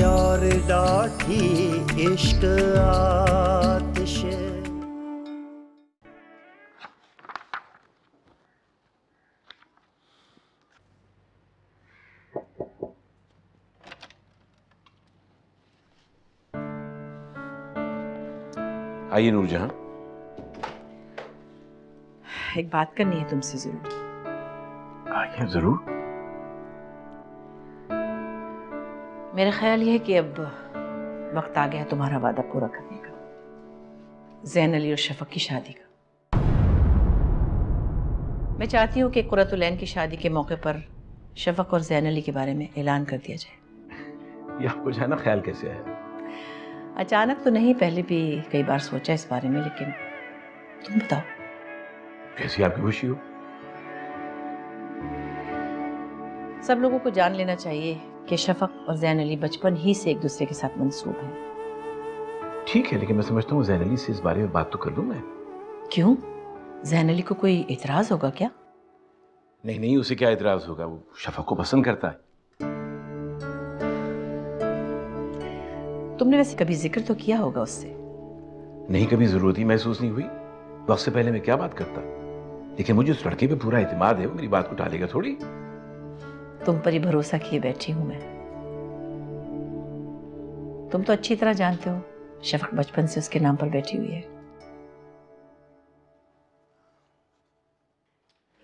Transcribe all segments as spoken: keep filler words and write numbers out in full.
और डाठी इश्क आतिश। आइए नूर जहां, एक बात करनी है तुमसे। जरूर आइए। जरूर। मेरा ख्याल यह है कि अब वक्त आ गया तुम्हारा वादा पूरा करने का, ज़ैन अली और शफक की शादी का। मैं चाहती हूँ कि कुर्रतुलैन की शादी के मौके पर शफक और ज़ैन अली के बारे में ऐलान कर दिया जाए। यह आपको जाना ख्याल कैसे आया? अचानक तो नहीं, पहले भी कई बार सोचा इस बारे में, लेकिन तुम बताओ कैसी आपकी खुशी हो। सब लोगों को जान लेना चाहिए कि शफक और ज़ैन अली बचपन ही से एक दूसरे के साथ मंसूब हैं। ठीक है, लेकिन मैं समझता हूँ ज़ैन अली से इस बारे में बात तो कर लूँ मैं। क्यों, ज़ैन अली को कोई एतराज होगा क्या? नहीं नहीं, उसे क्या एतराज होगा, वो शफक को पसंद करता है। तुमने वैसे कभी जिक्र तो किया होगा उससे? नहीं, कभी जरूरत ही महसूस नहीं हुई। वक्त से पहले मैं क्या बात करता, लेकिन मुझे उस लड़के पे पूरा एतमाद है, वो मेरी बात को टालेगा थोड़ी। तुम पर ही भरोसा किए बैठी हूं मैं। तुम तो अच्छी तरह जानते हो शफक बचपन से उसके नाम पर बैठी हुई है।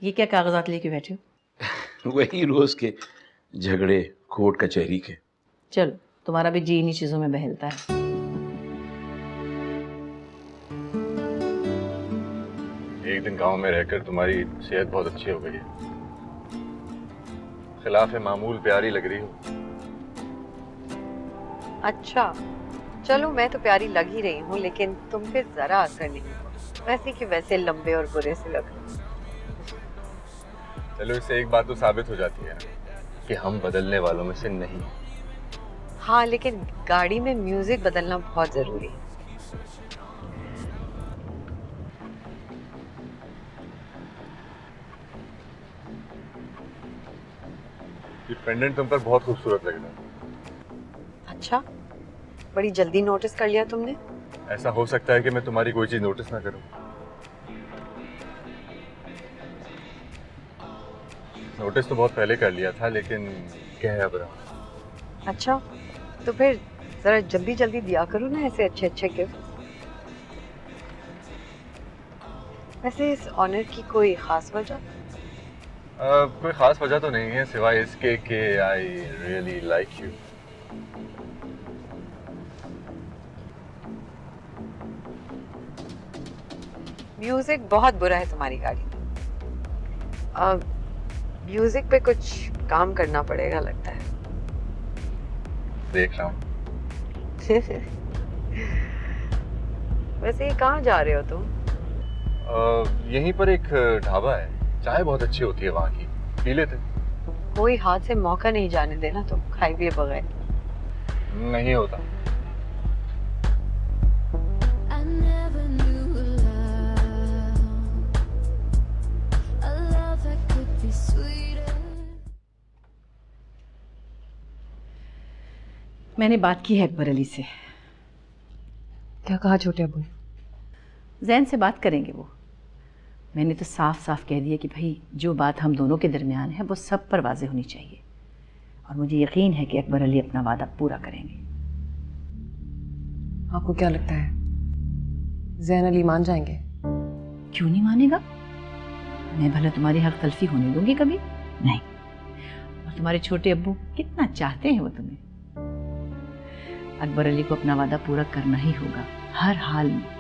ये क्या कागजात लेके बैठे हो? वही रोज के झगड़े, कोर्ट कचहरी के। चलो, तुम्हारा भी जी इन्हीं चीजों में बहलता है। एक दिन गांव में रहकर तुम्हारी सेहत बहुत अच्छी हो गई है, खिलाफ मामूल प्यारी लग रही हो। अच्छा चलो, मैं तो प्यारी लग ही रही हूँ, लेकिन तुम पे जरा असर नहीं, वैसे कि वैसे लंबे और बुरे से लग रहे हो। चलो, इससे एक बात तो साबित हो जाती है कि हम बदलने वालों में से नहीं। हाँ, लेकिन गाड़ी में म्यूजिक बदलना बहुत जरूरी है। ये पेंडेंट तुम पर बहुत खूबसूरत लग रहा है। अच्छा, बड़ी जल्दी नोटिस कर लिया तुमने। ऐसा हो सकता है कि मैं तुम्हारी कोई चीज नोटिस ना करूं। नोटिस तो बहुत पहले कर लिया था, लेकिन क्या है अब। अच्छा, तो फिर जरा जल्दी जल्दी दिया करो ना ऐसे अच्छे अच्छे गिफ्ट। वैसे इस ऑनर की कोई खास वजह? Uh, कोई खास वजह तो नहीं है, सिवाय इसके कि I really like you. Music बहुत बुरा है तुम्हारी गाड़ी में। म्यूजिक पे कुछ काम करना पड़ेगा लगता है। देख रहा हूँ। वैसे कहाँ जा रहे हो तुम? uh, यहीं पर एक ढाबा है, चाय बहुत अच्छी होती है वहाँ की, पी लेते। कोई हाथ से मौका नहीं जाने देना तुम, खाई पिए बगैर नहीं होता। मैंने बात की है अकबर अली से। क्या कहा छोटे अबू? ज़ैन से बात करेंगे वो। मैंने तो साफ साफ कह दिया कि भाई जो बात हम दोनों के दरमियान है वो सब पर वाज़ेह होनी चाहिए, और मुझे यकीन है कि अकबर अली अपना वादा पूरा करेंगे। आपको क्या लगता है, ज़ैन अली मान जाएंगे? क्यों नहीं मानेगा? मैं भला तुम्हारी हक तलफी होने दूंगी? कभी नहीं। और तुम्हारे छोटे अब्बू कितना चाहते हैं वो तुम्हें। अकबर अली को अपना वादा पूरा करना ही होगा हर हाल में।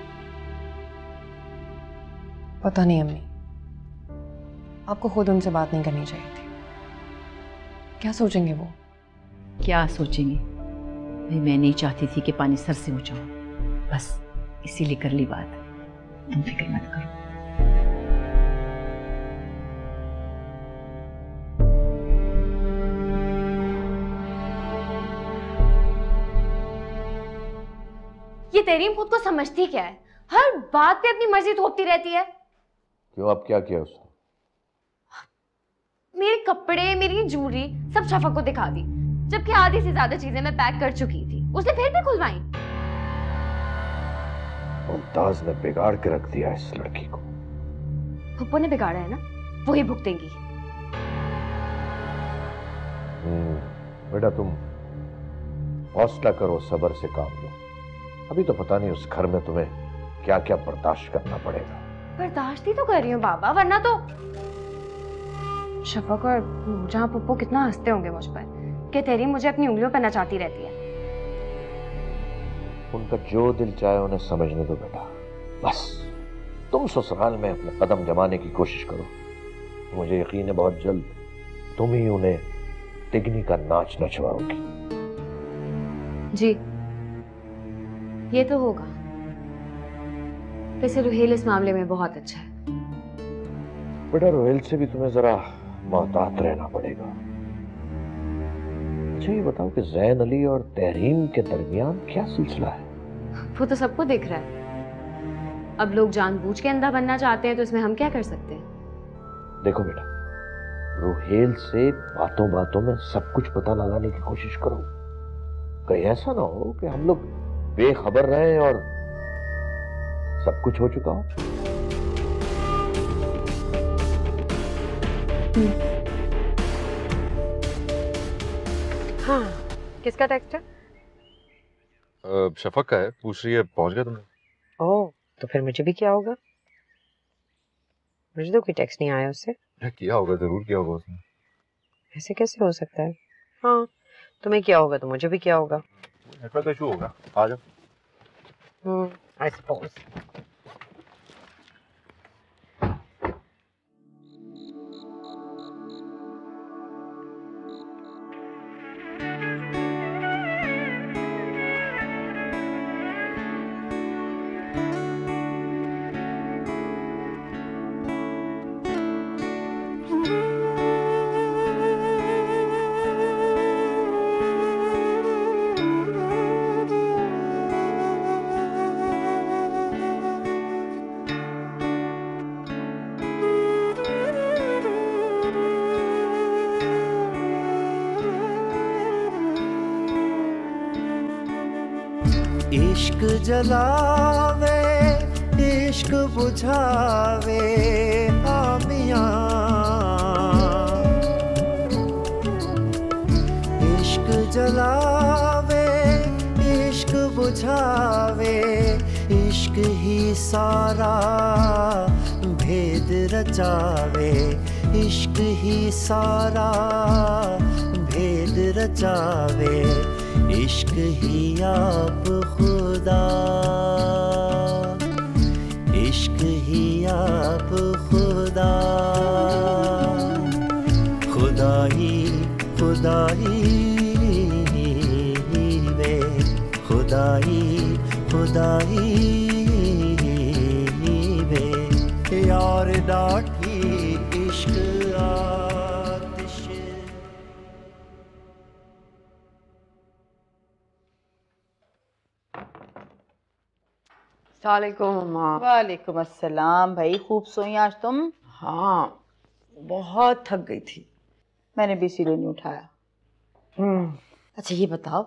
पता नहीं अम्मी, आपको खुद उनसे बात नहीं करनी चाहिए थी। क्या सोचेंगे वो? क्या सोचेंगे भाई, मैं नहीं चाहती थी कि पानी सर से हो जाओ, बस इसीलिए कर ली बात। तुम फिक्र मत करो। ये तहरीम खुद को समझती क्या है, हर बात पे अपनी मर्जी थोपती रहती है। क्यों, आप क्या किया उसने? मेरे कपड़े, मेरी ज्वेलरी सब शफक को दिखा दी। जबकि आधी से ज्यादा चीजें मैं पैक कर चुकी थी, उसने फिर भी खुलवाई। मुमताज ने बिगाड़ के रख दिया इस लड़की को। पप्पो ने बिगाड़ा है ना, वो ही भुगतेंगी। बेटा तुम हौसला करो, सब्र से काम लो। अभी तो पता नहीं उस घर में तुम्हें क्या क्या बर्दाश्त करना पड़ेगा। बर्दाश्त ही तो कर रही हूँ बाबा, वरना तो शफक और नूर जहां पप्पो कितना हंसते होंगे मुझ पर कि तेरी मुझे अपनी उंगलियों पर नचाती रहती है। उनका जो दिल चाहे उन्हें समझने दो बेटा, बस तुम ससुराल में अपने कदम जमाने की कोशिश करो। मुझे यकीन है बहुत जल्द तुम ही उन्हें तिगनी का नाच नचवाओगी। जी ये तो होगा। वैसे रोहेल इस मामले में बहुत अच्छा है। बेटा रोहेल से भी तुम्हें जरा मोहतात रहना पड़ेगा। अच्छा ये बताओ कि ज़ैन अली और तहरीम के दरमियान क्या सिलसिला है? वो तो सबको दिख रहा है। अब लोग जानबूझ के अंधा बनना चाहते हैं तो इसमें हम क्या कर सकते हैं? देखो बेटा रोहेल से बातों बातों में सब कुछ पता लगाने की कोशिश करो, कहीं ऐसा ना हो कि हम लोग बेखबर रहे और सब कुछ हो चुका हो। हाँ किसका टेक्स्ट है? शफक का है, पूछ रही है पहुंच गया तुमने? ओह तो फिर मुझे भी क्या होगा, मुझे तो कोई टेक्स्ट नहीं आया उससे। किया होगा, जरूर किया होगा उसने। ऐसे कैसे हो सकता है? हाँ तुम्हें क्या होगा तो मुझे भी क्या होगा। नेटवर्क का इशू होगा, आ जाओ। Hmm I suppose. इश्क जलावे इश्क बुझावे आमियां, इश्क जलावे इश्क बुझावे इश्क ही सारा भेद रचावे, इश्क ही सारा भेद रचावे, इश्क ही आप खुदा, इश्क ही आप खुदा, खुदाई खुदाई में खुदाई खुदाई में यार डाठी इश्क आ। वालेकुम अस्सलाम। भाई खूब सोई आज तुम? हाँ बहुत थक गई थी, मैंने भी इसीलिए नहीं उठाया। हम्म अच्छा ये बताओ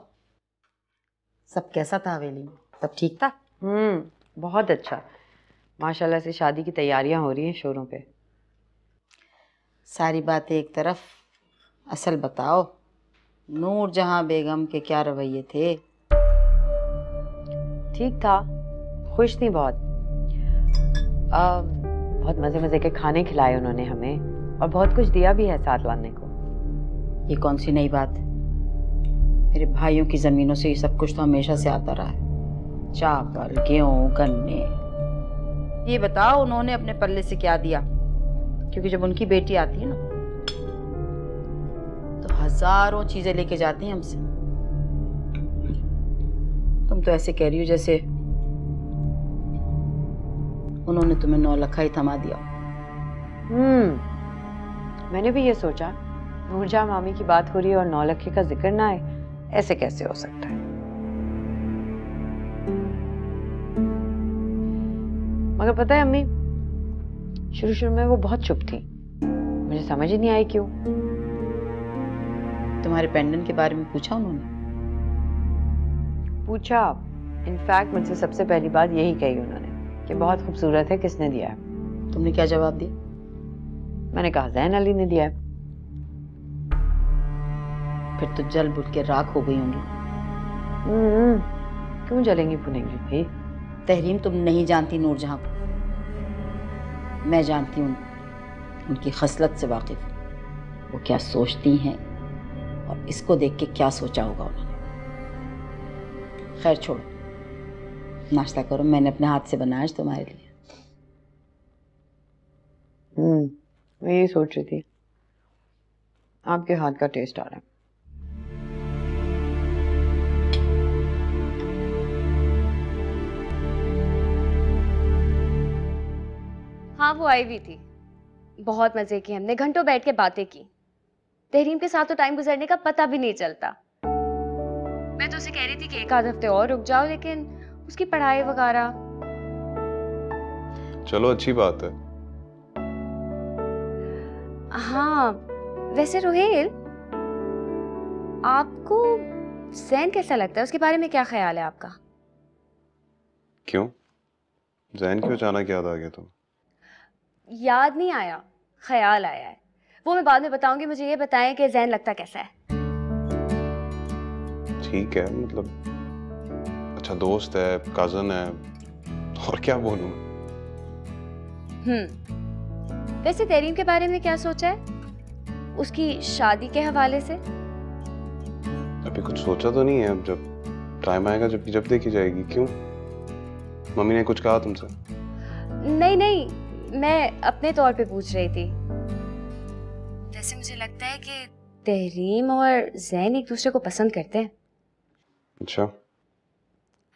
सब कैसा था हवेली में, सब ठीक था? हम्म बहुत अच्छा, माशाल्लाह से शादी की तैयारियां हो रही हैं शोरों पे। सारी बातें एक तरफ, असल बताओ नूर जहां बेगम के क्या रवैये थे? ठीक था, खुश थी बहुत। आ, बहुत मजे मजे के खाने खिलाए उन्होंने हमें और बहुत कुछ दिया भी है साथ लाने को। ये कौन सी नई बात, मेरे भाइयों की जमीनों से ये सब कुछ तो हमेशा से आता रहा है, चावल गेहूं गन्ने। ये बताओ उन्होंने अपने पल्ले से क्या दिया, क्योंकि जब उनकी बेटी आती है ना तो हजारों चीजें लेके जाती है हमसे। तुम तो ऐसे कह रही हो जैसे उन्होंने तुम्हें नौलखा ही थमा दिया। हम्म मैंने भी ये सोचा नूरजा मामी की बात हो रही है और नौलखे का जिक्र ना आए, ऐसे कैसे हो सकता है। मगर पता है अम्मी, शुरू शुरू में वो बहुत चुप थी, मुझे समझ ही नहीं आई क्यों। तुम्हारे पेंडेंट के बारे में पूछा उन्होंने? पूछा आप, इनफैक्ट मुझसे सबसे पहली बात यही कही उन्होंने कि बहुत खूबसूरत है, किसने दिया है? तुमने क्या जवाब दिया? मैंने कहा ज़ैन अली ने दिया है। फिर तो जल बुट के राख हो गई होंगी। क्यों जलेंगी पुनेंगी भाई? तहरीम, तुम नहीं जानती नूरजहां को, मैं जानती हूँ, उनकी खसलत से वाकिफ, वो क्या सोचती हैं और इसको देख के क्या सोचा होगा उन्होंने। खैर छोड़ो, नाश्ता करो, मैंने अपने हाथ से बनाया आज तुम्हारे लिए। हम्म, मैं ये सोच रही थी आपके हाथ का टेस्ट आ रहा है। हाँ, वो आई भी थी, बहुत मजे किए हमने, घंटों बैठ के बातें की। तहरीम के साथ तो टाइम गुजरने का पता भी नहीं चलता। मैं तो उसे कह रही थी कि एक आध हफ्ते और रुक जाओ, लेकिन उसकी पढ़ाई वगैरह। चलो अच्छी बात है। हाँ, वैसे रोहेल, आपको ज़ैन कैसा लगता है? उसके बारे में क्या ख्याल है आपका? क्यों, ज़ैन क्यों अचानक याद आ गया तुम? याद नहीं आया, ख्याल आया है। वो मैं बाद में बताऊंगी, मुझे ये बताएं कि ज़ैन लगता कैसा है। ठीक है, मतलब अच्छा दोस्त है, कजन है, और क्या बोलूं। हम्म, वैसे तहरीम के बारे में क्या सोचा है, उसकी शादी के हवाले से? अभी कुछ सोचा तो नहीं है, अब जब टाइम आएगा जब जब देखी जाएगी। क्यों, मम्मी ने कुछ कहा तुमसे? नहीं नहीं, मैं अपने तौर पे पूछ रही थी। वैसे मुझे लगता है कि तहरीम और ज़ैन एक दूसरे को पसंद करते हैं। अच्छा।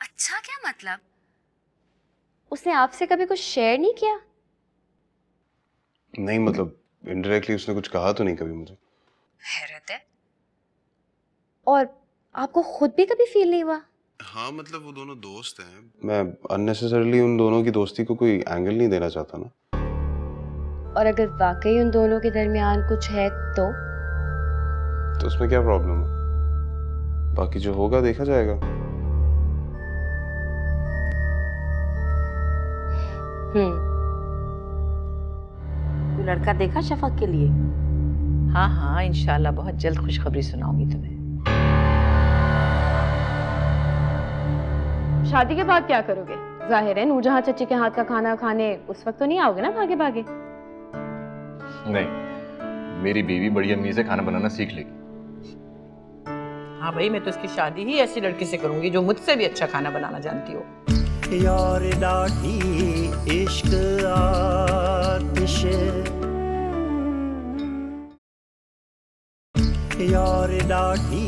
अच्छा क्या मतलब? उसने आपसे कभी कुछ शेयर नहीं किया? नहीं, मतलब इनडायरेक्टली उसने कुछ कहा तो नहीं कभी मुझे। हैरत है। और आपको खुद भी कभी फील नहीं हुआ? हाँ, मतलब वो दोनों दोस्त हैं, मैं अननेसेसरीली उन दोनों की दोस्ती को कोई एंगल नहीं देना चाहता ना। और अगर वाकई उन दोनों के दरमियान कुछ है तो? तो उसमें क्या प्रॉब्लम है, बाकी जो होगा देखा जाएगा। हम्म, लड़का देखा शफक के लिए? हाँ हाँ, इंशाल्लाह बहुत जल्द खुशखबरी सुनाऊंगी तुम्हें। शादी के बाद क्या करोगे? जाहिर है नूरजहां चच्ची के हाथ का खाना खाने उस वक्त तो नहीं आओगे ना भागे भागे? नहीं, मेरी बीवी बड़ी अम्मी से खाना बनाना सीख लेगी। हाँ भाई, मैं तो इसकी शादी ही ऐसी लड़की से करूंगी जो मुझसे भी अच्छा खाना बनाना जानती हो। यार लाठी इश्क आतिश, यार लाठी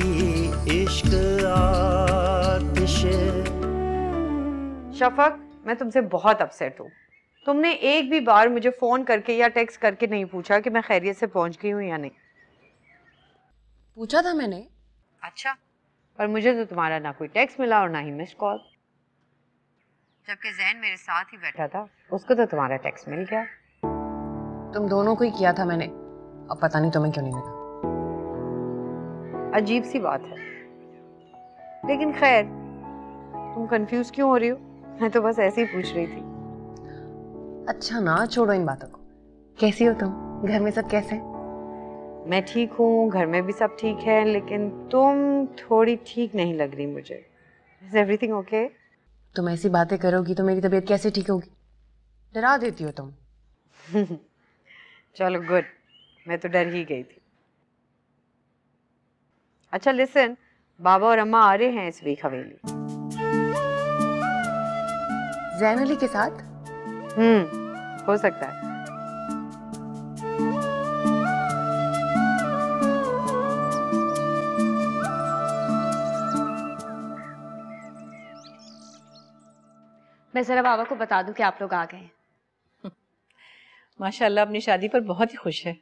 इश्क आतिश। शफक, मैं तुमसे बहुत अपसेट हूँ। तुमने एक भी बार मुझे फोन करके या टेक्स्ट करके नहीं पूछा कि मैं खैरियत से पहुंच गई हूँ या नहीं। पूछा था मैंने। अच्छा, पर मुझे तो तुम्हारा ना कोई टेक्स्ट मिला और ना ही मिस कॉल, जबकि ज़ैन मेरे साथ ही बैठा था, उसको तो तुम्हारा टेक्स्ट मिल गया। तुम दोनों को ही किया था मैंने, अब पता नहीं तुम्हें क्यों नहीं मिला। अजीब सी बात है, लेकिन खैर, तुम कंफ्यूज क्यों हो रही हो? मैं तो बस ऐसे ही पूछ रही थी। अच्छा ना, छोड़ो इन बातों को। कैसी हो तुम, घर में सब कैसे? मैं ठीक हूँ, घर में भी सब ठीक है, लेकिन तुम थोड़ी ठीक नहीं लग रही मुझे। Is everything okay? तुम ऐसी बातें करोगी तो मेरी तबीयत कैसे ठीक होगी? डरा देती हो तुम। चलो गुड, मैं तो डर ही गई थी। अच्छा लिसन, बाबा और अम्मा आ रहे हैं इस वीक हवेली। ज़ैन अली के साथ? हम्म, हो सकता है। मैं जरा बाबा को बता दूं कि आप लोग आ गए। माशाल्लाह, अपनी शादी पर बहुत ही खुश है।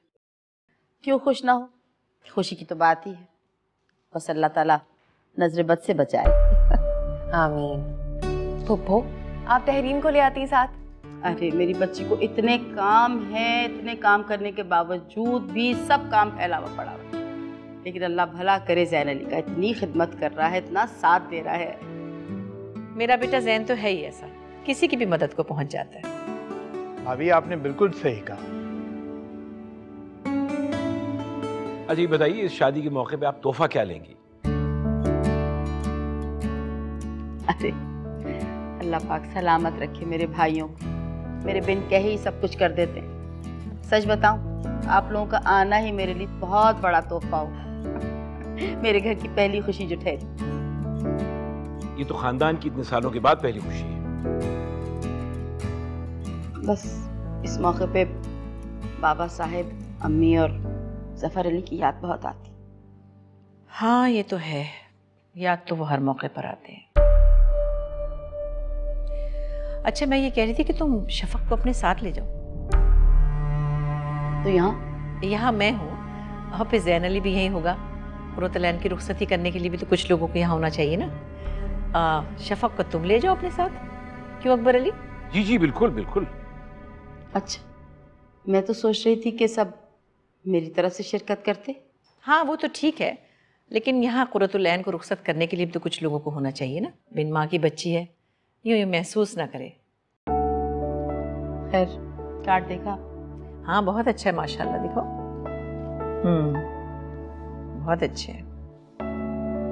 क्यों खुश ना हो, खुशी की तो बात ही है। बस अल्लाह ताला नजर बद से बचाए। आमीन। फुप्पो, आप तहरीम को ले आती साथ? अरे मेरी बच्ची को इतने काम है, इतने काम करने के बावजूद भी सब काम फैलावा पड़ा। लेकिन अल्लाह भला करे ज़ैन अली का, इतनी खिदमत कर रहा है, इतना साथ दे रहा है। मेरा बेटा ज़ैन तो है ही ऐसा, किसी की भी मदद को पहुंच जाता है। भाभी आपने बिल्कुल सही कहा। अजी बताइए, इस शादी के मौके पे आप तोहफा क्या लेंगी? अरे अल्लाह पाक सलामत रखे मेरे भाइयों, मेरे बिन कहे ही सब कुछ कर देते हैं। सच बताऊं, आप लोगों का आना ही मेरे लिए बहुत बड़ा तोहफा होगा। मेरे घर की पहली खुशी जो ठहरी। ये तो खानदान की इतने सालों के बाद पहली खुशी है। बस इस मौके पे बाबा साहब, अम्मी और ज़फर अली की याद बहुत आती। हाँ ये तो है, याद तो वो हर मौके पर आते हैं। अच्छा मैं ये कह रही थी कि तुम शफक को अपने साथ ले जाओ। तो यहाँ यहाँ मैं हूँ, वहाँ पे ज़ैन अली भी यहीं होगा। पुरतलैन की रुखसती करने के लिए भी तो कुछ लोगों को यहाँ होना चाहिए ना। आ, शफक को तुम ले जाओ अपने साथ, क्यों अकबर अली? जी जी बिल्कुल बिल्कुल। अच्छा मैं तो सोच रही थी कि सब मेरी तरफ से शिरकत करते। हाँ वो तो ठीक है, लेकिन यहाँ कुरतुलैन को रुखसत करने के लिए भी तो कुछ लोगों को होना चाहिए ना। बिन माँ की बच्ची है, यूँ यूँ महसूस ना करे। खैर कार्ड देखा? हाँ बहुत अच्छा है माशाल्लाह, दिखाओ। हम्म बहुत अच्छे है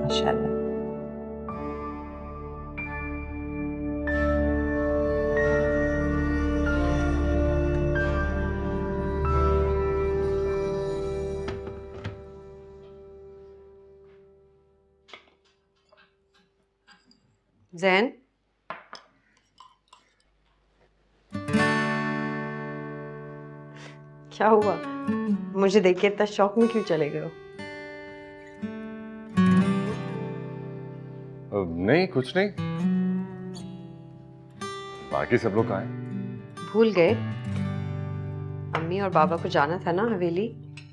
माशाल्लाह। ज़ैन, क्या हुआ? मुझे देख के इतना शौक में क्यों चले गए हो? नहीं कुछ नहीं। बाकी सब लोग कहाँ हैं? भूल गए, अम्मी और बाबा को जाना था ना हवेली,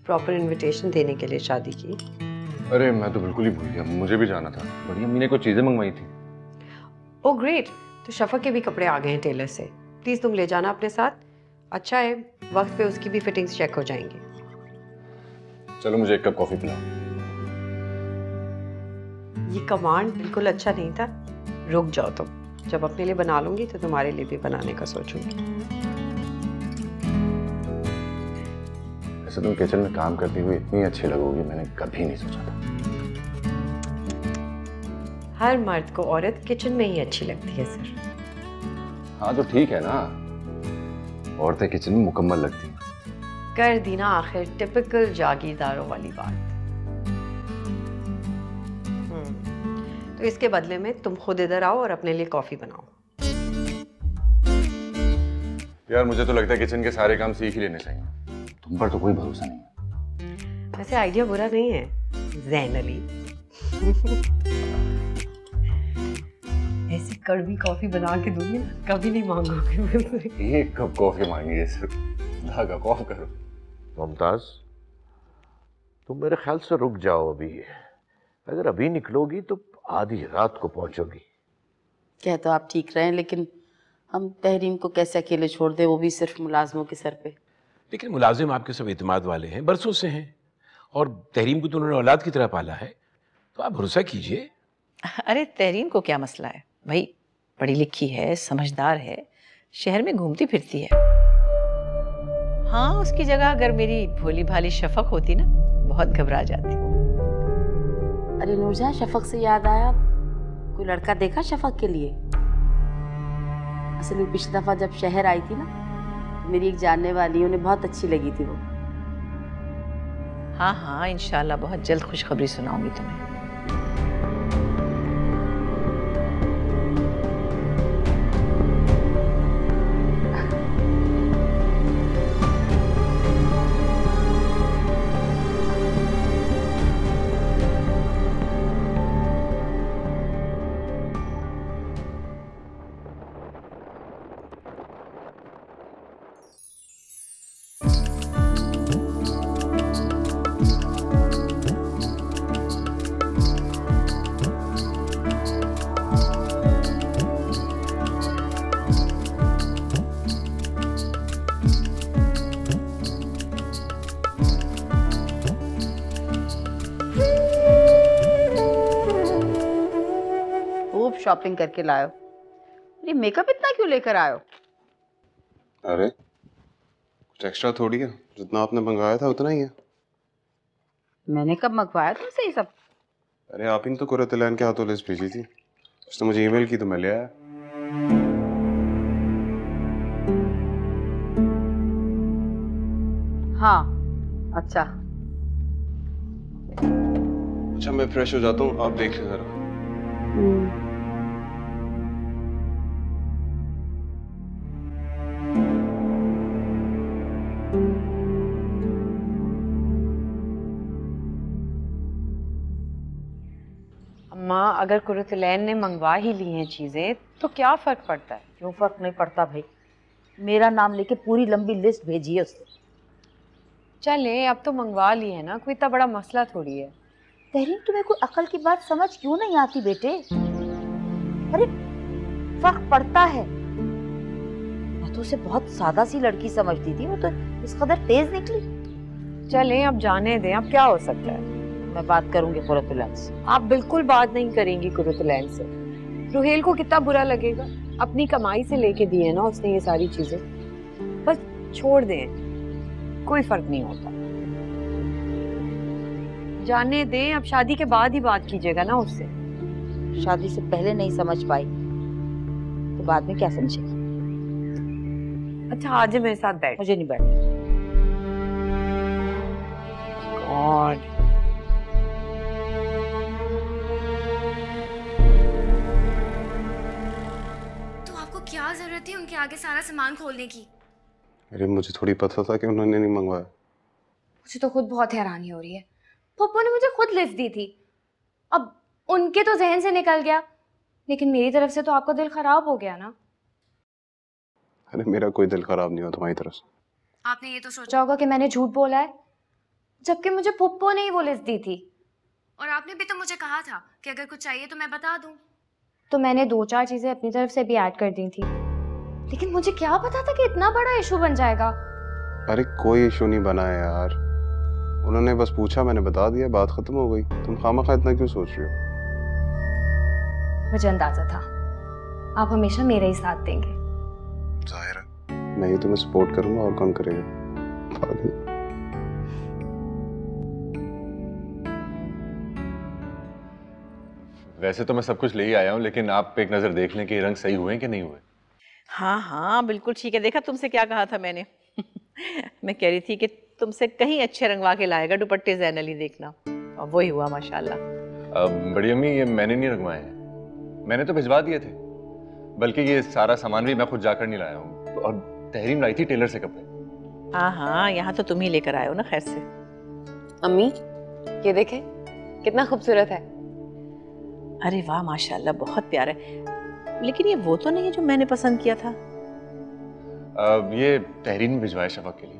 प्रॉपर इनविटेशन देने के लिए शादी की। अरे मैं तो बिल्कुल ही भूल गया, मुझे भी जाना था। बड़ी अम्मी ने कुछ चीजें मंगवाई थी। ओ ग्रेट, तो शफक के भी कपड़े आ गए हैं टेलर से। प्लीज़ तुम ले जाना अपने साथ, अच्छा है वक्त पे उसकी भी फिटिंग्स चेक हो जाएंगी। चलो मुझे एक कप कॉफ़ी पिलाओ। ये कमांड बिल्कुल अच्छा नहीं था, रुक जाओ तुम। जब अपने लिए बना लूँगी तो तुम्हारे लिए भी बनाने का सोचूंगी। ऐसे तुम किचन में काम करती हुई इतनी अच्छी लगोगी, मैंने कभी नहीं सोचा था। हर मर्द को औरत किचन में ही अच्छी लगती है सर। हाँ तो ठीक है ना, औरतें किचन में मुकम्मल लगती हैं। कर दी ना आखिर टिपिकल जागीरदारों वाली बात। हम्म, तो इसके बदले में तुम खुद इधर आओ और अपने लिए कॉफी बनाओ। यार मुझे तो लगता है किचन के सारे काम सीख ही लेने चाहिए, तुम पर तो कोई भरोसा नहीं। वैसे आइडिया बुरा नहीं है ज़ैन अली। ऐसी कड़वी कॉफी बना के दूंगी ना, कभी नहीं मांगोगे। एक कप कॉफी मांगी सर, धागा कॉफ करो। मुमताज तुम मेरे ख्याल से रुक जाओ अभी, अगर अभी निकलोगी तो आधी रात को पहुंचोगी। कह तो आप ठीक रहे हैं, लेकिन हम तहरीम को कैसे अकेले छोड़ दें, वो भी सिर्फ मुलाजमों के सर पे। लेकिन मुलाजिम आपके सब एतमाद वाले हैं, बरसों से हैं, और तहरीम को तो उन्होंने औलाद की तरह पाला है, तो आप भरोसा कीजिए। अरे तहरीम को क्या मसला है भाई, पढ़ी लिखी है, समझदार है, शहर में घूमती फिरती है। हाँ उसकी जगह अगर मेरी भोली भाली शफक होती ना, बहुत घबरा जाती। अरे नूरजहां शफक से याद आया, कोई लड़का देखा शफक के लिए? असल में पिछली दफा जब शहर आई थी ना, मेरी एक जानने वाली, उन्हें बहुत अच्छी लगी थी वो। हाँ हाँ इंशाल्लाह बहुत जल्द खुशखबरी सुनाऊंगी तुम्हें। शॉपिंग करके लाए हो? ये मेकअप इतना क्यों लेकर आए हो? अरे कुछ एक्स्ट्रा थोड़ी है, जितना आपने मंगवाया था उतना ही है। मैंने कब मंगवाया तुमसे ये सब? अरे आप ही तो कुरतलान के हाथों लिस्ट भेजी थी, उसने मुझे ईमेल की तो मैं ले आया। हाँ अच्छा अच्छा मैं फ्रेश हो जाता हूँ, आप देख लें जरा। अम्मा अगर कुरतलैन ने मंगवा ही ली हैं चीजें तो क्या फर्क पड़ता है? क्यों फर्क नहीं पड़ता भाई, मेरा नाम लेके पूरी लंबी लिस्ट भेजी है उसने। चले अब तो मंगवा ली है ना, कोई इतना बड़ा मसला थोड़ी है। तहरीम तुम्हें कोई अकल की बात समझ क्यों नहीं आती बेटे? अरे फर्क पड़ता है, मैं तो उसे बहुत सादा सी लड़की समझती थी, वो तो इस कदर तेज निकली। चले अब जाने दें, अब क्या हो सकता है। मैं बात करूंगी कुरतलैन से। आप बिल्कुल बात नहीं करेंगी कुरतलैन से, रोहेल को कितना बुरा लगेगा। अपनी कमाई से लेके दी है ना उसने ये सारी चीजें, बस छोड़ दें, कोई फर्क नहीं होता। जाने दें, अब शादी के बाद ही बात कीजिएगा ना उससे। शादी से पहले नहीं समझ पाई तो बाद में क्या समझेगी। अच्छा आज मेरे साथ बैठ। मुझे नहीं बैठ। गॉड तो आपको क्या जरूरत थी उनके आगे सारा सामान खोलने की? अरे मुझे थोड़ी पता था कि उन्होंने नहीं मंगवाया। मुझे तो खुद बहुत हैरानी हो रही है, पप्पू ने मुझे खुद लिस्ट दी थी, अब उनके तो जहन से निकल गया, लेकिन मेरी तरफ से तो आपका दिल खराब हो गया ना। अरे मेरा कोई दिल खराब नहीं हुआ तुम्हारी तरफ से। आपने ये तो सोचा होगा कि मैंने झूठ बोला है, जबकि मुझे पप्पू ने ही वो लिस्ट दी थी, और आपने भी तो मुझे कहा था कि अगर कुछ चाहिए तो मैं बता दूं, तो मैंने दो चार चीजें अपनी तरफ से भी ऐड कर दी थी, लेकिन मुझे क्या पता था कि इतना बड़ा इशू बन जाएगा। अरे कोई इशू नहीं बना है यार, उन्होंने बस पूछा, मैंने बता दिया, बात खत्म हो गई। तुम खामखा इतना क्यों सोच रही हो? मुझे अंदाजा था आप हमेशा मेरा ही साथ देंगे। जाहिर है मैं ही तुम्हें सपोर्ट करूंगा, और कौन करेगा। वैसे तो मैं सब कुछ ले ही आया हूँ, लेकिन आप एक नजर देख लें कि रंग सही हुए कि नहीं हुए। हाँ हाँ बिल्कुल ठीक है। देखा तुमसे क्या कहा था मैंने मैं कह रही थी कि तुमसे कहीं अच्छे रंगवा के लाएगा दुपट्टे ज़ैन अली, देखना। और वो ही हुआ माशाल्लाह। अब बड़ी अम्मी ये मैंने नहीं रंगवाए हैं, मैंने तो भिजवा दिए थे, बल्कि ये सारा सामान भी मैं खुद जाकर नहीं लाया हूँ, और तहरीम लाई थी टेलर से कपड़े। हाँ हाँ यहाँ तो तुम ही लेकर आए हो ना। खैर से अम्मी ये देखें कितना खूबसूरत है। अरे वाह माशाल्लाह बहुत प्यारा है, लेकिन ये वो तो नहीं है जो मैंने पसंद किया था। अब ये तहरीन भिजवाया शफक के लिए।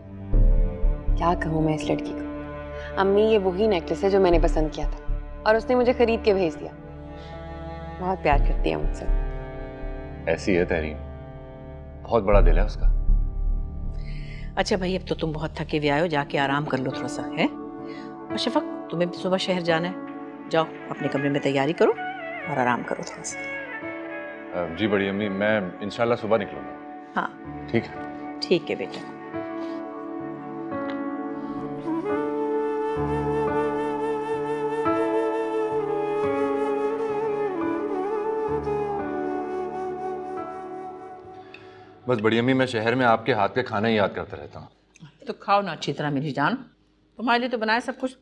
क्या कहूँ मैं इस लड़की को अम्मी, ये वही नेकलेस है जो मैंने पसंद किया था और उसने मुझे खरीद के भेज दिया। बहुत प्यार करती है मुझसे। ऐसी है तहरीन, बहुत बड़ा दिल है उसका। अच्छा भाई अब तो तुम बहुत थके हुए आए हो, जाके आराम कर लो थोड़ा सा है। और शफक तुम्हें सुबह शहर जाना है, जाओ अपने कमरे में तैयारी करो और आराम करो थोड़ा सा। जी बड़ी अम्मी मैं इंशाल्लाह सुबह निकलूंगा। हाँ ठीक है। ठीक है बेटा। बस बड़ी अम्मी मैं शहर में आपके हाथ के खाना ही याद करता रहता हूँ। तो खाओ ना अच्छी तरह मेरी जान, तुम्हारे लिए तो बनाया सब कुछ,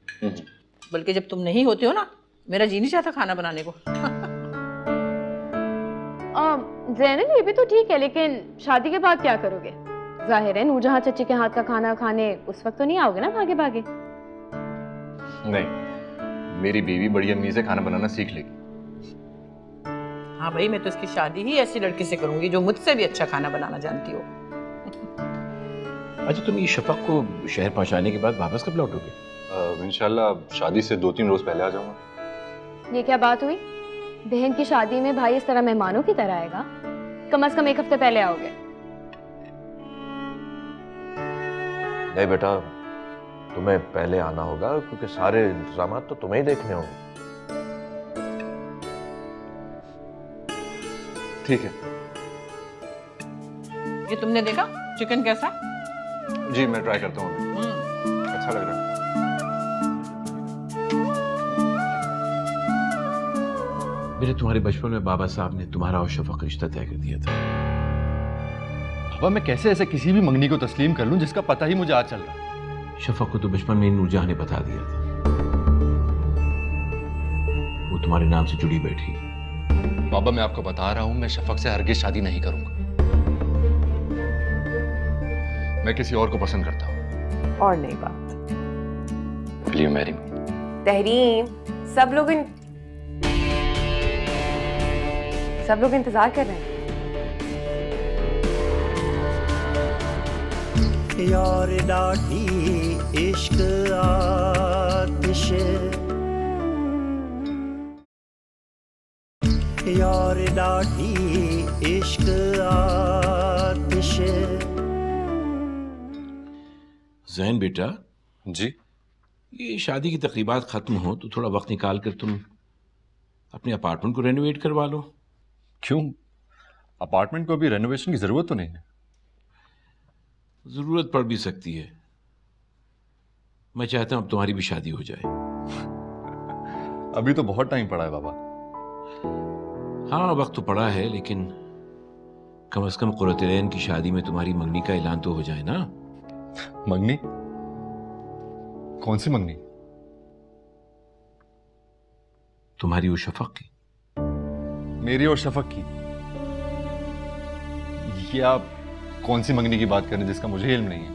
बल्कि जब तुम नहीं होते हो ना मेरा जी नहीं चाहता खाना बनाने को। ज़ैनल ये भी तो ठीक है, लेकिन शादी के बाद क्या करोगे? जाहिर है नूरजहां चाची के हाथ का खाना खाने उस वक्त तो नहीं आओगे ना भागे भागे। नहीं मेरी बीवी बड़ी अम्मी से खाना बनाना सीख लेगी। हाँ भाई मैं तो इसकी शादी ही ऐसी लड़की से करूंगी जो मुझसे भी अच्छा खाना बनाना जानती हो। अच्छा तुम ये शफक को शहर पहुँचाने के बाद वापस कब लौटोगे? इंशाल्लाह शादी से दो तीन रोज पहले आ जाऊंगा। ये क्या बात हुई, बहन की शादी में भाई इस तरह मेहमानों की तरह आएगा? कम से कम एक हफ्ते पहले आओगे। नहीं बेटा तुम्हें पहले आना होगा, क्योंकि सारे इंतजाम तो तुम्हें ही देखने होंगे। ठीक है। ये तुमने देखा चिकन कैसा? जी मैं ट्राई करता हूँ, अच्छा लग रहा है। मेरे तुम्हारे बचपन में बाबा साहब ने तुम्हारा और शफक रिश्ता तय कर दिया था। बाबा मैं कैसे ऐसे किसी भी मंगनी को तस्लीम कर लूं जिसका पता ही मुझे आज चल रहा। शफक को तो बचपन में नूर जहां ने बता दिया था, वो तुम्हारे नाम से जुड़ी बैठी। बाबा मैं आपको बता रहा हूं, मैं शफक से हरगिज शादी नहीं करूंगा, मैं किसी और को पसंद करता हूं। और नहीं बात प्लीज मैरी तहरीम, सब लोग इन... सब लोग इंतजार कर रहे हैं। यार लाठी इश्क आतिश, यार लाठी इश्क आतिश। ज़ैन बेटा जी, ये शादी की तकरीबात खत्म हो तो थोड़ा वक्त निकाल कर तुम अपने अपार्टमेंट को रेनोवेट करवा लो। क्यों? अपार्टमेंट को अभी रेनोवेशन की जरूरत तो नहीं है। जरूरत पड़ भी सकती है, मैं चाहता हूं अब तुम्हारी भी शादी हो जाए। अभी तो बहुत टाइम पड़ा है बाबा। हाँ वक्त तो पड़ा है, लेकिन कम अज कम कुरतुलैन की शादी में तुम्हारी मंगनी का ऐलान तो हो जाए ना। मंगनी? कौन सी मंगनी? तुम्हारी वो शफक की। मेरी और शफक की? ये आप कौन सी मंगनी की बात कर रहे हैं जिसका मुझे इल्म नहीं है।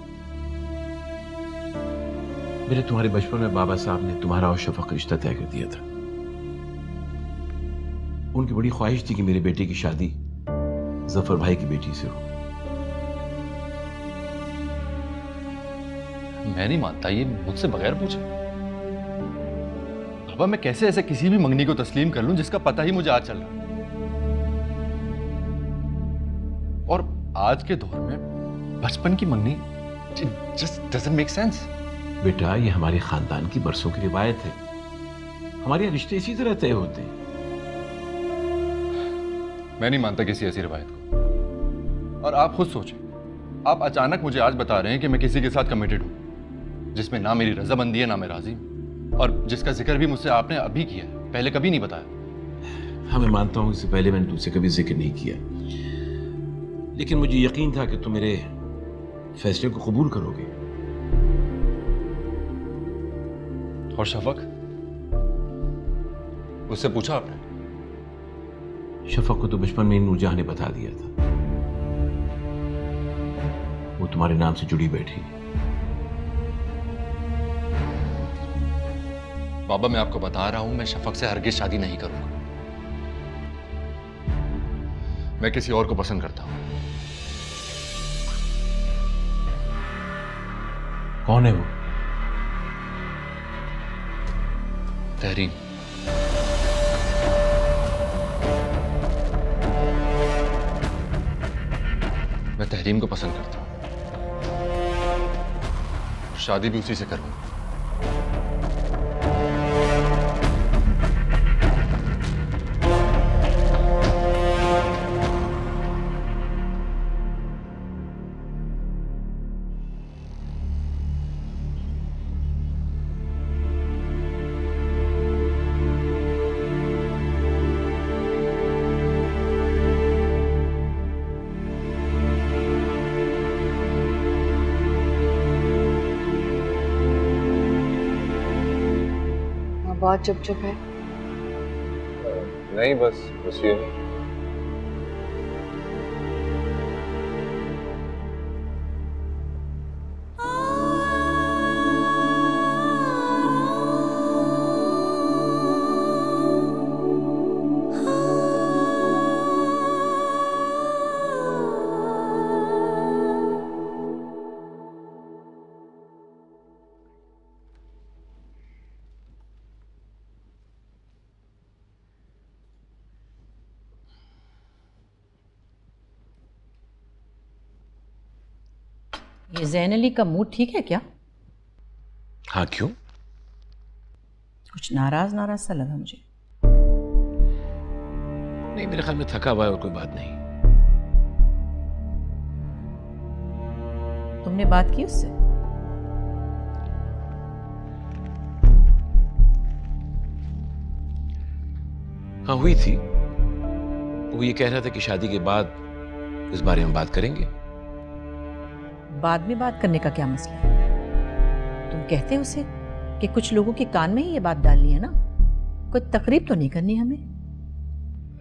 मेरे तुम्हारे बचपन में बाबा साहब ने तुम्हारा और शफक रिश्ता तय कर दिया था। उनकी बड़ी ख्वाहिश थी कि मेरे बेटे की शादी जफर भाई की बेटी से हो। मैं नहीं मानता, ये मुझसे बगैर पूछे। बाबा मैं कैसे ऐसे किसी भी मंगनी को तस्लीम कर लूं जिसका पता ही मुझे आज चल रहा। और आज के दौर में बचपन की मंगनी just doesn't make sense। बेटा ये हमारे खानदान की बरसों की रिवायत है, हमारे रिश्ते इसी तरह तय होते हैं। मैं नहीं मानता किसी ऐसी रिवायत को। और आप खुद सोचें, आप अचानक मुझे आज बता रहे हैं कि मैं किसी के साथ कमिटेड हूं जिसमें ना मेरी रजामंदी है ना मैं राजी, और जिसका जिक्र भी मुझसे आपने अभी किया है, पहले कभी नहीं बताया। हाँ मैं मानता हूँ इससे पहले मैंने तुमसे कभी जिक्र नहीं किया, लेकिन मुझे यकीन था कि तुम मेरे फैसले को कबूल करोगे। और शफक, उससे पूछा आपने? शफक को तो बचपन में नूर जहां ने बता दिया था, वो तुम्हारे नाम से जुड़ी बैठी। बाबा मैं आपको बता रहा हूं, मैं शफक से हरगिज शादी नहीं करूंगा, मैं किसी और को पसंद करता हूं। कौन है वो? तहरीम। मैं तहरीम को पसंद करता हूं, शादी भी उसी से करूंगा। बहुत चुप चुप है। नहीं बस बस ये। ये ज़ैन अली का मूड ठीक है क्या? हाँ क्यों? कुछ नाराज नाराज सा लगा मुझे। नहीं, मेरे ख्याल में थका हुआ है और कोई बात नहीं। तुमने बात की उससे? हाँ हुई थी। वो ये कह रहा था कि शादी के बाद इस बारे में बात करेंगे। बाद में बात करने का क्या मसला है? तुम कहते हो उसे कि कुछ लोगों के कान में ही ये बात डालनी है ना, कोई तकरीब तो नहीं करनी हमें।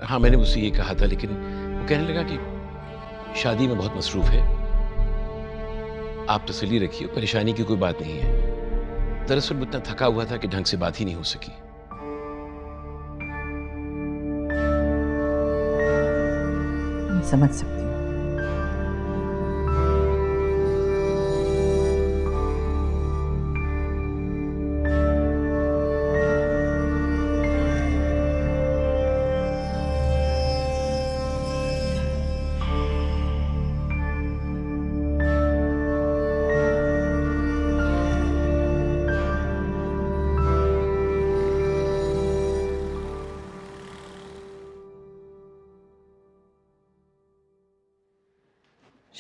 हाँ मैंने उसे ये कहा था, लेकिन वो कहने लगा कि शादी में बहुत मसरूफ है, आप तसल्ली रखिए, परेशानी की कोई बात नहीं है। दरअसल मैं इतना थका हुआ था कि ढंग से बात ही नहीं हो सकी। समझ सकती।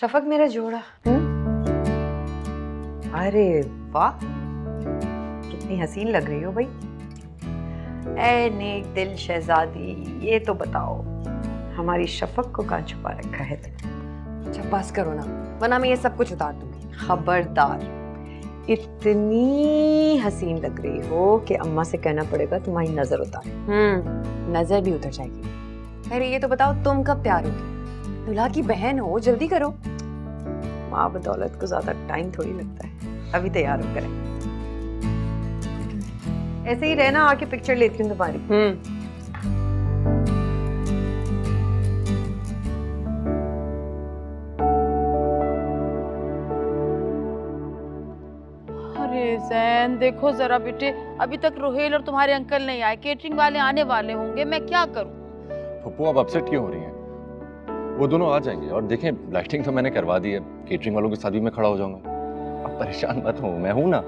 शफक मेरा जोड़ा। हम्म, अरे वाह कितनी हसीन लग रही हो भाई। ऐ नेक दिल शहजादी, ये तो बताओ हमारी शफक को कहाँ छुपा रखा है तुमने? अच्छा बस करो ना, वरना मैं ये सब कुछ उतार दूंगी। खबरदार, इतनी हसीन लग रही हो कि अम्मा से कहना पड़ेगा तुम्हारी नजर उतारे। हम्म, नजर भी उतर जाएगी। अरे ये तो बताओ तुम कब प्यार होगी? दूल्हा की बहन हो, जल्दी करो। माँ बदौलत को ज्यादा टाइम थोड़ी लगता है, अभी तैयार होकर आए। ऐसे ही रहना, आके पिक्चर लेती हूँ तुम्हारी। हम्म, अरे ज़ैन देखो जरा बेटे, अभी तक रोहेल और तुम्हारे अंकल नहीं आए, केटरिंग वाले आने वाले होंगे, मैं क्या करूँ? पप्पू आप अपसेट क्यों हो रही हैं? वो दोनों आ जाएंगे। और देखें लाइटिंग तो मैंने करवा दी है, केटरिंग वालों के साथ भी मैं खड़ा हो जाऊंगा, अब परेशान मत हो, मैं हूं ना।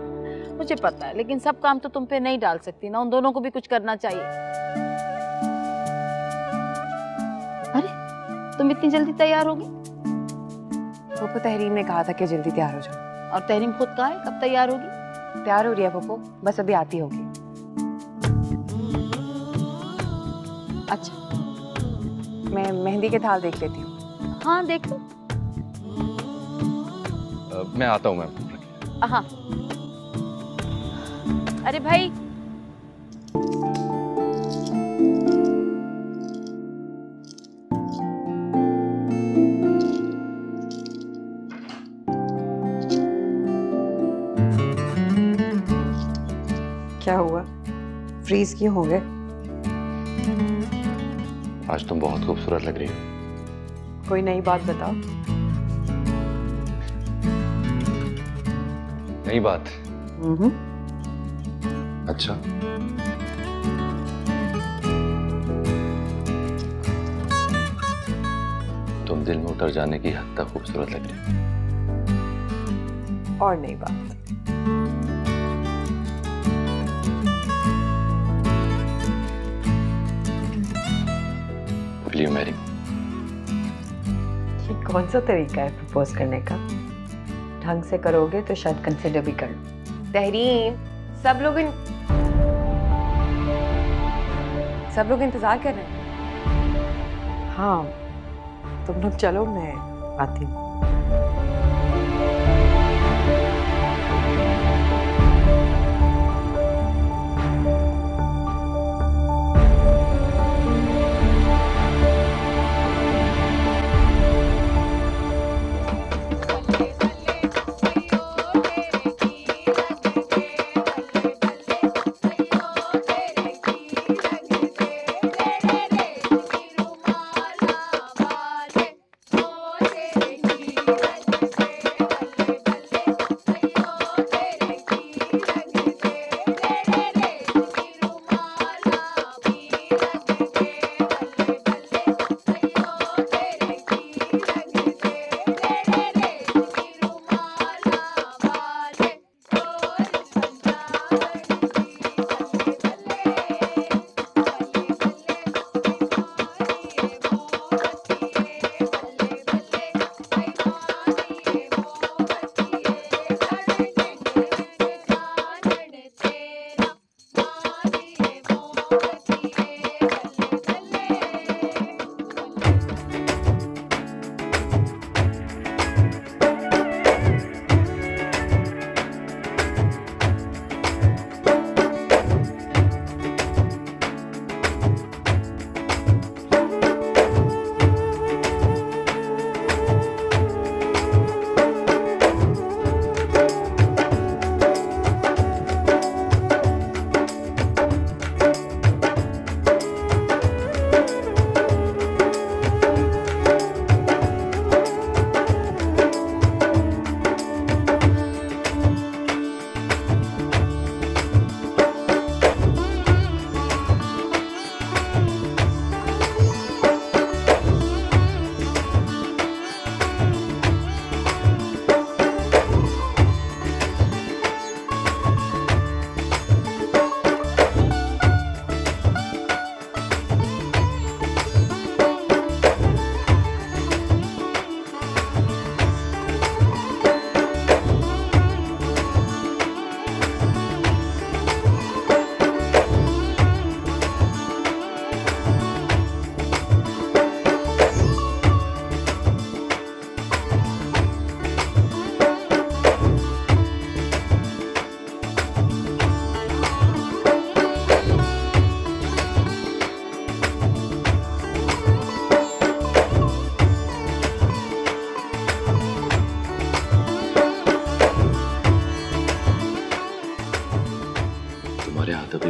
मुझे पता है, लेकिन सब काम तो तुम पे नहीं डाल सकती ना, उन दोनों को भी कुछ करना चाहिए। अरे तुम इतनी जल्दी तैयार होगी? पप्पू तहरीम ने कहा था कि जल्दी तैयार हो जाओ। और तहरीम खुद कहा है कब तैयार होगी? तैयार हो रही है पप्पू, बस अभी आती होगी। अच्छा मैं मेहंदी के थाल देख लेती हूँ। हाँ देख लो। मैं आता हूँ मैम। हाँ अरे भाई क्या हुआ, फ्रीज क्यों हो गए? आज तुम बहुत खूबसूरत लग रही हो। कोई नई बात बताओ। नई बात? हम्म। अच्छा तुम दिल में उतर जाने की हद तक खूबसूरत लग रही। और नई बात? मैरी ये कौन सा तरीका है प्रपोज करने का? ढंग से करोगे तो शायद कंसिडर भी कर लो। तहरीम सब लोग इन... सब लोग इंतजार कर रहे हैं। हाँ तुम लोग चलो, मैं आती हूँ।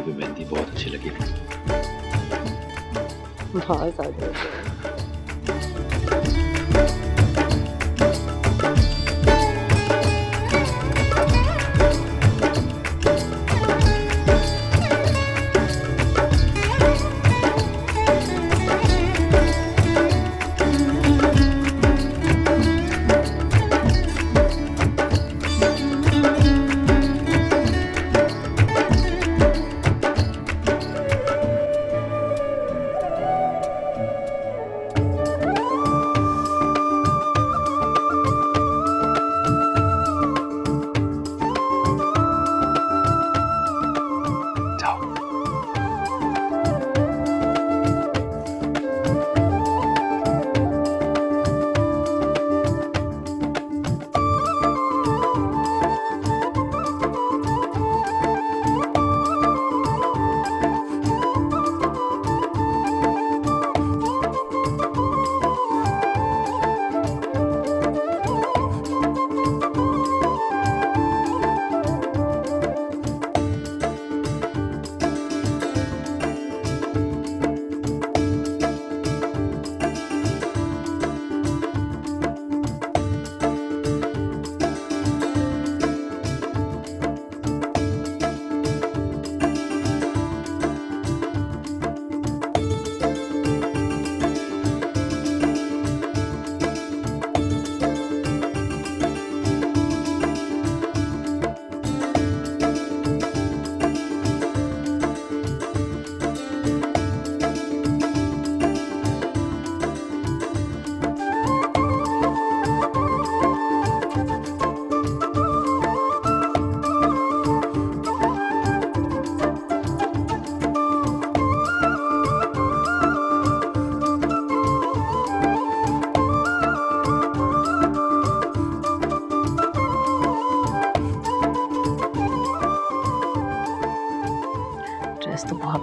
भी मेहंदी बहुत अच्छी लगेगी। बहुत ज्यादा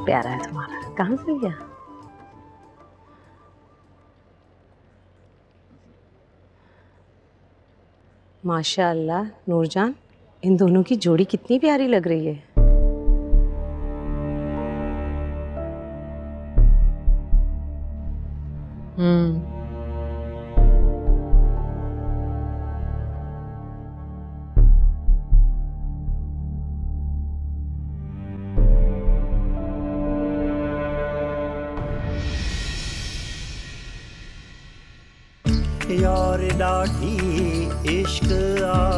प्यारा है तुम्हारा। कहाँ से गया? माशाअल्लाह नूरजान, इन दोनों की जोड़ी कितनी प्यारी लग रही है। हम्म यार लाठी इश्क आ